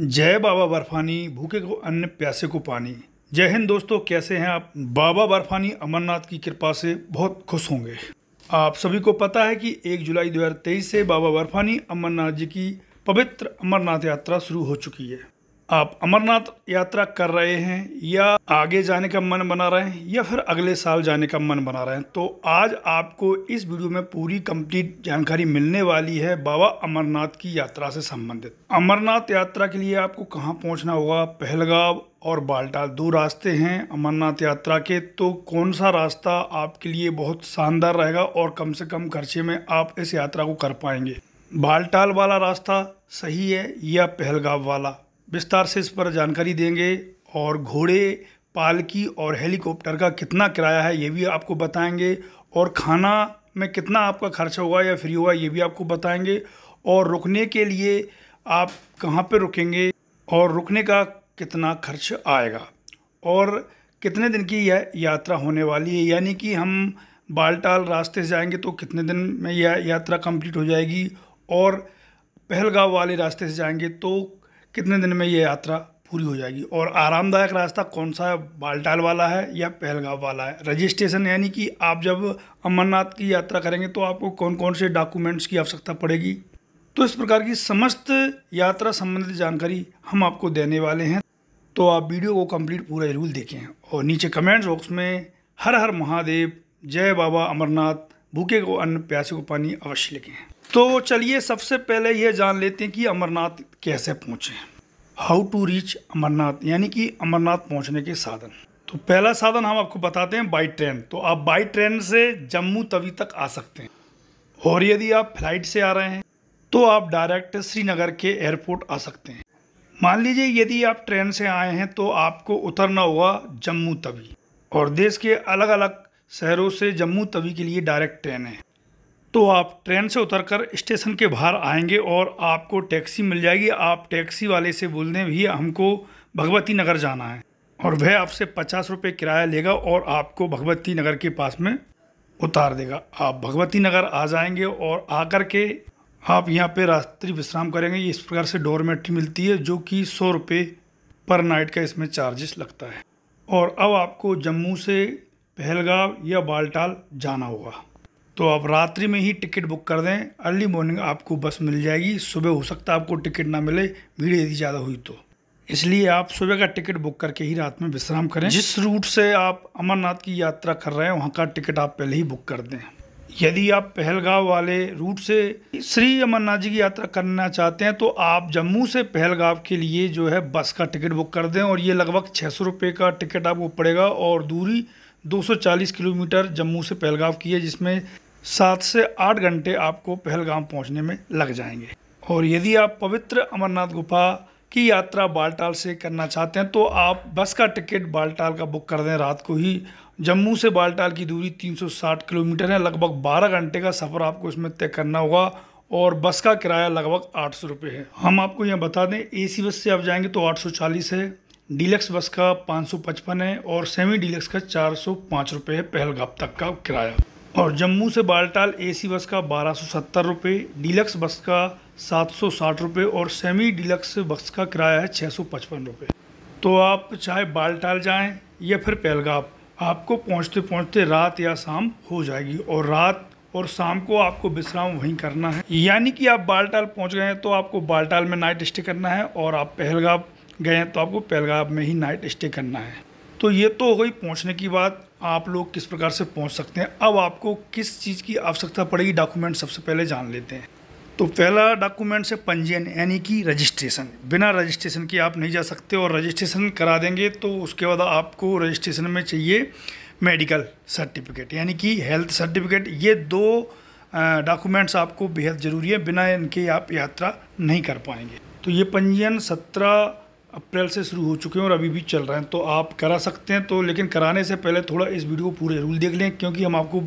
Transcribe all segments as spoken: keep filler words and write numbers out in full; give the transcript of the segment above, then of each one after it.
जय बाबा बर्फानी, भूखे को अन्न प्यासे को पानी। जय हिंद दोस्तों, कैसे हैं आप। बाबा बर्फानी अमरनाथ की कृपा से बहुत खुश होंगे। आप सभी को पता है कि एक जुलाई दो हज़ार तेईस से बाबा बर्फानी अमरनाथ जी की पवित्र अमरनाथ यात्रा शुरू हो चुकी है। आप अमरनाथ यात्रा कर रहे हैं या आगे जाने का मन बना रहे हैं या फिर अगले साल जाने का मन बना रहे हैं, तो आज आपको इस वीडियो में पूरी कंप्लीट जानकारी मिलने वाली है बाबा अमरनाथ की यात्रा से संबंधित। अमरनाथ यात्रा के लिए आपको कहां पहुंचना होगा। पहलगाम और बालटाल दो रास्ते हैं अमरनाथ यात्रा के, तो कौन सा रास्ता आपके लिए बहुत शानदार रहेगा और कम से कम खर्चे में आप इस यात्रा को कर पाएंगे। बालटाल वाला रास्ता सही है या पहलगाम वाला, विस्तार से इस पर जानकारी देंगे। और घोड़े, पालकी और हेलीकॉप्टर का कितना किराया है ये भी आपको बताएंगे। और खाना में कितना आपका खर्चा होगा या फ्री होगा ये भी आपको बताएंगे। और रुकने के लिए आप कहाँ पर रुकेंगे और रुकने का कितना खर्च आएगा और कितने दिन की यह यात्रा होने वाली है, यानी कि हम बालटाल रास्ते से जाएंगे तो कितने दिन में यह यात्रा कंप्लीट हो जाएगी और पहलगाम वाले रास्ते से जाएंगे तो कितने दिन में ये यात्रा पूरी हो जाएगी। और आरामदायक रास्ता कौन सा है, बालटाल वाला है या पहलगाम वाला है। रजिस्ट्रेशन यानी कि आप जब अमरनाथ की यात्रा करेंगे तो आपको कौन कौन से डॉक्यूमेंट्स की आवश्यकता पड़ेगी। तो इस प्रकार की समस्त यात्रा संबंधित जानकारी हम आपको देने वाले हैं, तो आप वीडियो को कंप्लीट पूरा जरूर देखें। और नीचे कमेंट बॉक्स में हर हर महादेव, जय बाबा अमरनाथ, भूखे को अन्न प्यासे को पानी अवश्य लिखें। तो चलिए सबसे पहले यह जान लेते हैं कि अमरनाथ कैसे पहुँचें। हाउ टू रीच अमरनाथ, यानी कि अमरनाथ पहुँचने के साधन। तो पहला साधन हम आपको बताते हैं बाई ट्रेन। तो आप बाई ट्रेन से जम्मू तवी तक आ सकते हैं। और यदि आप फ्लाइट से आ रहे हैं तो आप डायरेक्ट श्रीनगर के एयरपोर्ट आ सकते हैं। मान लीजिए यदि आप ट्रेन से आए हैं तो आपको उतरना होगा जम्मू तवी। और देश के अलग अलग शहरों से जम्मू तवी के लिए डायरेक्ट ट्रेन है। तो आप ट्रेन से उतरकर स्टेशन के बाहर आएंगे और आपको टैक्सी मिल जाएगी। आप टैक्सी वाले से बोल दें भैया हमको भगवती नगर जाना है, और वह आपसे पचास रुपये किराया लेगा और आपको भगवती नगर के पास में उतार देगा। आप भगवती नगर आ जाएंगे और आकर के आप यहाँ पे रात्रि विश्राम करेंगे। इस प्रकार से डॉर्मेट्री मिलती है जो कि सौ रुपये पर नाइट का इसमें चार्जेस लगता है। और अब आपको जम्मू से पहलगाम या बालटाल जाना होगा, तो आप रात्रि में ही टिकट बुक कर दें। अर्ली मॉर्निंग आपको बस मिल जाएगी। सुबह हो सकता है आपको टिकट ना मिले, भीड़ यदि ज़्यादा हुई तो, इसलिए आप सुबह का टिकट बुक करके ही रात में विश्राम करें। जिस रूट से आप अमरनाथ की यात्रा कर रहे हैं वहाँ का टिकट आप पहले ही बुक कर दें। यदि आप पहलगाम वाले रूट से श्री अमरनाथ जी की यात्रा करना चाहते हैं तो आप जम्मू से पहलगाम के लिए जो है बस का टिकट बुक कर दें। और ये लगभग छः सौ रुपये का टिकट आपको पड़ेगा। और दूरी दो सौ चालीस किलोमीटर जम्मू से पहलगाम की है, जिसमें सात से आठ घंटे आपको पहलगाम पहुंचने में लग जाएंगे। और यदि आप पवित्र अमरनाथ गुफा की यात्रा बालटाल से करना चाहते हैं तो आप बस का टिकट बालटाल का बुक कर दें रात को ही। जम्मू से बालटाल की दूरी तीन सौ साठ किलोमीटर है। लगभग बारह घंटे का सफ़र आपको इसमें तय करना होगा और बस का किराया लगभग आठ सौ रुपये है। हम आपको यह बता दें ए सी बस से आप जाएंगे तो आठ सौ चालीस है, डीलक्स बस का पाँच सौ पचपन है और सेमी डीलक्स का चार सौ पाँच रुपये है पहलगाम तक का किराया। और जम्मू से बालटाल एसी बस का बारह सौ सत्तर रुपये, डीलक्स बस का सात सौ साठ रुपये और सेमी डीलक्स बस का किराया है छः सौ पचपन रुपये। तो आप चाहे बालटाल जाएं या फिर पहलगाम, आपको पहुंचते पहुंचते रात या शाम हो जाएगी। और रात और शाम को आपको विश्राम वहीं करना है, यानी कि आप बालटाल पहुँच गए हैं तो आपको बालटाल में नाइट स्टे करना है और आप पहलगाम गए हैं तो आपको पहलगाम में ही नाइट स्टे करना है। तो ये तो हो गई पहुंचने की बात, आप लोग किस प्रकार से पहुंच सकते हैं। अब आपको किस चीज़ की आवश्यकता पड़ेगी, डॉक्यूमेंट सबसे पहले जान लेते हैं। तो पहला डॉक्यूमेंट्स है पंजीयन, यानी कि रजिस्ट्रेशन। बिना रजिस्ट्रेशन के आप नहीं जा सकते। और रजिस्ट्रेशन करा देंगे तो उसके बाद आपको रजिस्ट्रेशन में चाहिए मेडिकल सर्टिफिकेट, यानी कि हेल्थ सर्टिफिकेट। ये दो डॉक्यूमेंट्स आपको बेहद ज़रूरी है, बिना इनके आप यात्रा नहीं कर पाएंगे। तो ये पंजीयन सत्रह अप्रैल से शुरू हो चुके हैं और अभी भी चल रहे हैं, तो आप करा सकते हैं। तो लेकिन कराने से पहले थोड़ा इस वीडियो को पूरे जरूर देख लें, क्योंकि हम आपको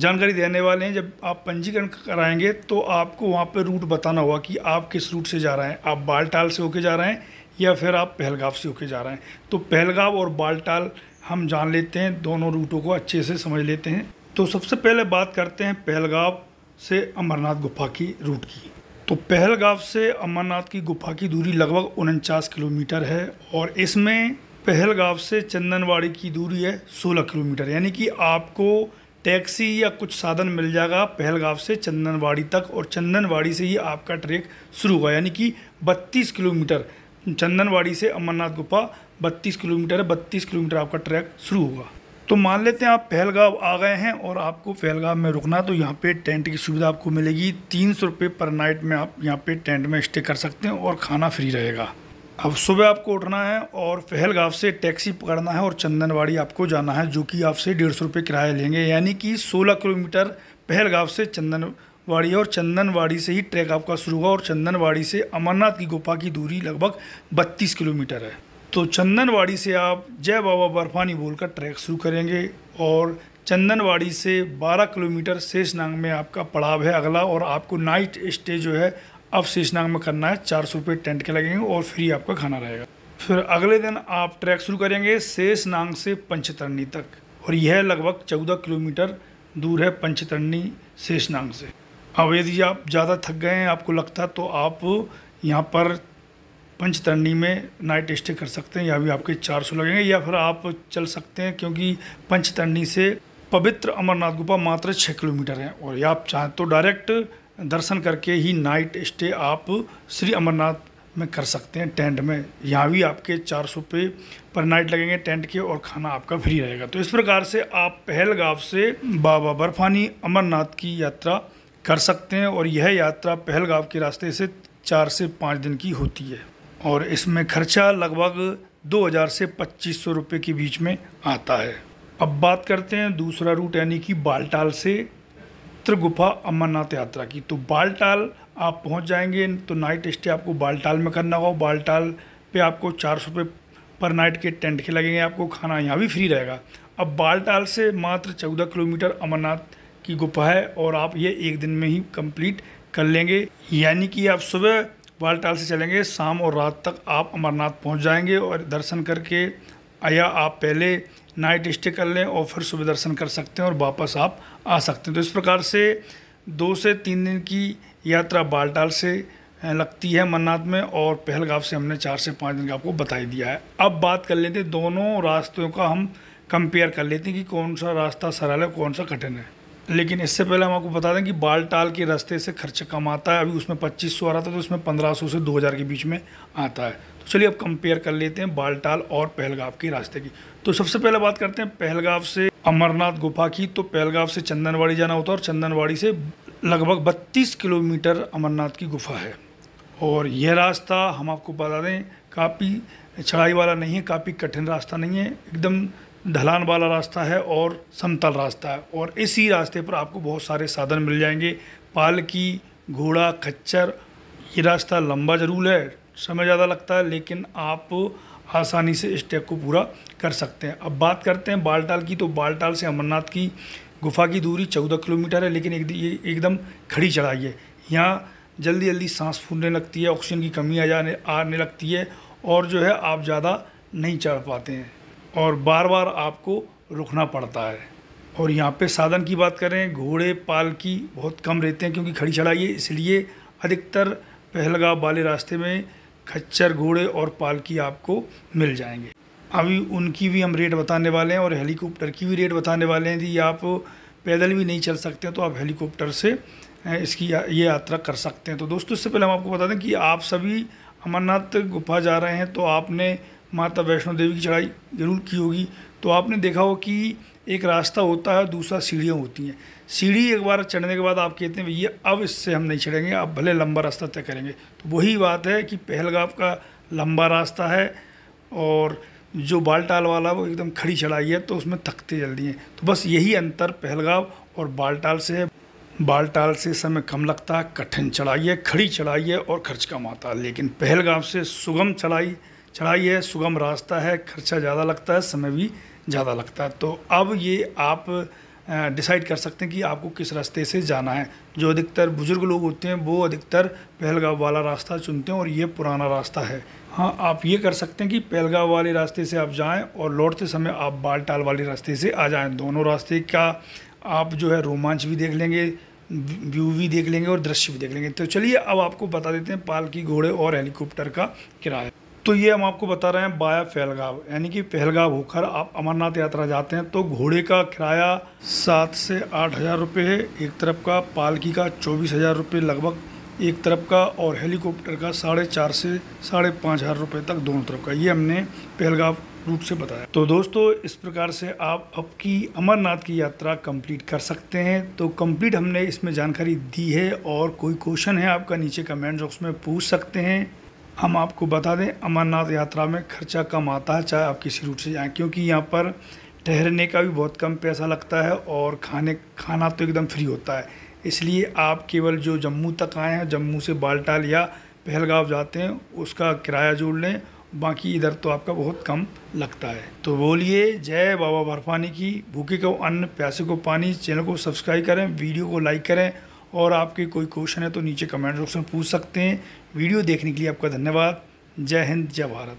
जानकारी देने वाले हैं। जब आप पंजीकरण कराएंगे तो आपको वहाँ पर रूट बताना होगा कि आप किस रूट से जा रहे हैं। आप बालटाल से होके जा रहे हैं या फिर आप पहलगाम से होके जा रहे हैं। तो पहलगाम और बालटाल हम जान लेते हैं, दोनों रूटों को अच्छे से समझ लेते हैं। तो सबसे पहले बात करते हैं पहलगाम से अमरनाथ गुफा की रूट की। तो पहलगाम से अमरनाथ की गुफा की दूरी लगभग उनचास किलोमीटर है और इसमें पहलगाम से चंदनवाड़ी की दूरी है सोलह किलोमीटर, यानी कि आपको टैक्सी या कुछ साधन मिल जाएगा पहलगाम से चंदनवाड़ी तक और चंदनवाड़ी से ही आपका ट्रैक शुरू होगा, यानी कि बत्तीस किलोमीटर चंदनवाड़ी से अमरनाथ गुफा बत्तीस किलोमीटर है, बत्तीस किलोमीटर आपका ट्रैक शुरू होगा। तो मान लेते हैं आप पहलगाम आ गए हैं और आपको पहलगाम में रुकना, तो यहाँ पे टेंट की सुविधा आपको मिलेगी। तीन सौ रुपये पर नाइट में आप यहाँ पे टेंट में स्टे कर सकते हैं और खाना फ्री रहेगा। अब सुबह आपको उठना है और पहलगाम से टैक्सी पकड़ना है और चंदनवाड़ी आपको जाना है, जो कि आपसे डेढ़ सौ रुपये किराया लेंगे, यानी कि सोलह किलोमीटर पहलगाम से चंदनवाड़ी और चंदनवाड़ी से ही ट्रैक आपका शुरू होगा और चंदनवाड़ी से अमरनाथ की गुफा की दूरी लगभग बत्तीस किलोमीटर है। तो चंदनवाड़ी से आप जय बाबा बर्फानी बोलकर ट्रैक शुरू करेंगे और चंदनवाड़ी से बारह किलोमीटर शेषनाग में आपका पड़ाव है अगला, और आपको नाइट स्टे जो है अब शेषनाग में करना है। चार सौ रुपये टेंट के लगेंगे और फ्री आपका खाना रहेगा। फिर अगले दिन आप ट्रैक शुरू करेंगे शेषनाग से पंचतरणी तक, और यह लगभग चौदह किलोमीटर दूर है पंचतरणी शेषनाग से। अब यदि आप ज़्यादा थक गए हैं आपको लगता तो आप यहाँ पर पंचतरणी में नाइट स्टे कर सकते हैं, या भी आपके चार सौ लगेंगे, या फिर आप चल सकते हैं क्योंकि पंचतरणी से पवित्र अमरनाथ गुफा मात्र छः किलोमीटर है, और या आप चाहें तो डायरेक्ट दर्शन करके ही नाइट स्टे आप श्री अमरनाथ में कर सकते हैं टेंट में। यहाँ भी आपके चार सौ पे पर नाइट लगेंगे टेंट के और खाना आपका फ्री रहेगा। तो इस प्रकार से आप पहलगाम से बाबा बर्फानी अमरनाथ की यात्रा कर सकते हैं, और यह यात्रा पहलगाम के रास्ते से चार से पाँच दिन की होती है और इसमें खर्चा लगभग दो हज़ार से पच्चीस सौ रुपये के बीच में आता है। अब बात करते हैं दूसरा रूट यानी कि बालटाल से त्रिगुफा अमरनाथ यात्रा की। तो बालटाल आप पहुंच जाएंगे तो नाइट स्टे आपको बालटाल में करना होगा। बालटाल पे आपको चार सौ रुपये पर नाइट के टेंट के लगेंगे, आपको खाना यहाँ भी फ्री रहेगा। अब बालटाल से मात्र चौदह किलोमीटर अमरनाथ की गुफा है और आप ये एक दिन में ही कम्प्लीट कर लेंगे, यानी कि आप सुबह बालटाल से चलेंगे, शाम और रात तक आप अमरनाथ पहुंच जाएंगे और दर्शन करके या आप पहले नाइट स्टे कर लें और फिर सुबह दर्शन कर सकते हैं और वापस आप आ सकते हैं। तो इस प्रकार से दो से तीन दिन की यात्रा बालटाल से लगती है अमरनाथ में, और पहलगाम से हमने चार से पाँच दिन का आपको बता ही दिया है। अब बात कर लेते हैं दोनों रास्तों का, हम कंपेयर कर लेते हैं कि कौन सा रास्ता सरल है कौन सा कठिन है। लेकिन इससे पहले हम आपको बता दें कि बालटाल के रास्ते से खर्चा कम आता है, अभी उसमें पच्चीस सौ आ रहा था तो उसमें पंद्रह सौ से दो हज़ार के बीच में आता है। तो चलिए अब कंपेयर कर लेते हैं बालटाल और पहलगाम के रास्ते की। तो सबसे पहले बात करते हैं पहलगाम से अमरनाथ गुफा की। तो पहलगाम से चंदनवाड़ी जाना होता है और चंदनवाड़ी से लगभग बत्तीस किलोमीटर अमरनाथ की गुफा है, और यह रास्ता हम आपको बता दें काफ़ी चढ़ाई वाला नहीं है, काफ़ी कठिन रास्ता नहीं है, एकदम ढलान वाला रास्ता है और समतल रास्ता है। और इसी रास्ते पर आपको बहुत सारे साधन मिल जाएंगे, पालकी, घोड़ा, खच्चर। ये रास्ता लंबा ज़रूर है, समय ज़्यादा लगता है, लेकिन आप आसानी से इस ट्रैक को पूरा कर सकते हैं। अब बात करते हैं बालटाल की। तो बालटाल से अमरनाथ की गुफा की दूरी चौदह किलोमीटर है, लेकिन एक ये एकदम खड़ी चढ़ाई है। यहाँ जल्दी जल्दी सांस फूलने लगती है, ऑक्सीजन की कमी आ जाने आने लगती है और जो है आप ज़्यादा नहीं चढ़ पाते हैं और बार बार आपको रुकना पड़ता है। और यहाँ पे साधन की बात करें, घोड़े, पालकी बहुत कम रहते हैं क्योंकि खड़ी चढ़ाई है, इसलिए अधिकतर पहलगाम वाले रास्ते में खच्चर, घोड़े और पालकी आपको मिल जाएंगे। अभी उनकी भी हम रेट बताने वाले हैं और हेलीकॉप्टर की भी रेट बताने वाले हैं। यदि आप पैदल भी नहीं चल सकते तो आप हेलीकॉप्टर से इसकी ये यात्रा कर सकते हैं। तो दोस्तों इससे पहले हम आपको बता दें कि आप सभी अमरनाथ गुफा जा रहे हैं तो आपने माता वैष्णो देवी की चढ़ाई ज़रूर की होगी, तो आपने देखा हो कि एक रास्ता होता है, दूसरा सीढ़ियाँ होती हैं। सीढ़ी एक बार चढ़ने के बाद आप कहते हैं ये अब इससे हम नहीं चढ़ेंगे, आप भले लंबा रास्ता तय करेंगे। तो वही बात है कि पहलगाम का लंबा रास्ता है और जो बालटाल वाला वो एकदम खड़ी चढ़ाई है, तो उसमें थकते जल्दी हैं। तो बस यही अंतर पहलगाम और बालटाल से है। बालटाल से समय कम लगता है, कठिन चढ़ाई है, खड़ी चढ़ाई है और खर्च कम आता है, लेकिन पहलगाम से सुगम चढ़ाई चढ़ाई है, सुगम रास्ता है, खर्चा ज़्यादा लगता है, समय भी ज़्यादा लगता है। तो अब ये आप डिसाइड कर सकते हैं कि आपको किस रास्ते से जाना है। जो अधिकतर बुज़ुर्ग लोग होते हैं वो अधिकतर पहलगाम वाला रास्ता चुनते हैं और ये पुराना रास्ता है। हाँ, आप ये कर सकते हैं कि पहलगाम वाले रास्ते से आप जाएं और लौटते समय आप बालटाल वाले रास्ते से आ जाएं। दोनों रास्ते का आप जो है रोमांच भी देख लेंगे, व्यू भी देख लेंगे और दृश्य भी देख लेंगे। तो चलिए अब आपको बता देते हैं पालकी घोड़े और हेलीकॉप्टर का किराया। तो ये हम आपको बता रहे हैं बाया पहलगाम, यानी कि पहलगाम होकर आप अमरनाथ यात्रा जाते हैं तो घोड़े का किराया सात से आठ हज़ार रुपये है एक तरफ का, पालकी का चौबीस हज़ार रुपये लगभग एक तरफ का, और हेलीकॉप्टर का साढ़े चार से साढ़े पाँच हज़ार रुपये तक दोनों तरफ का। ये हमने पहलगाम रूट से बताया। तो दोस्तों इस प्रकार से आप आपकी अमरनाथ की यात्रा कंप्लीट कर सकते हैं। तो कंप्लीट हमने इसमें जानकारी दी है, और कोई क्वेश्चन है आपका नीचे कमेंट बॉक्स में पूछ सकते हैं। हम आपको बता दें अमरनाथ यात्रा में खर्चा कम आता है चाहे आप किसी रूट से जाएं, क्योंकि यहाँ पर ठहरने का भी बहुत कम पैसा लगता है और खाने खाना तो एकदम फ्री होता है। इसलिए आप केवल जो जम्मू तक आए हैं, जम्मू से बालटाल या पहलगाम जाते हैं, उसका किराया जोड़ लें, बाकी इधर तो आपका बहुत कम लगता है। तो बोलिए जय बाबा बर्फानी की। भूखे को अन्न, प्यासे को पानी। चैनल को सब्सक्राइब करें, वीडियो को लाइक करें, और आपके कोई क्वेश्चन है तो नीचे कमेंट बॉक्स में पूछ सकते हैं। वीडियो देखने के लिए आपका धन्यवाद। जय हिंद, जय भारत।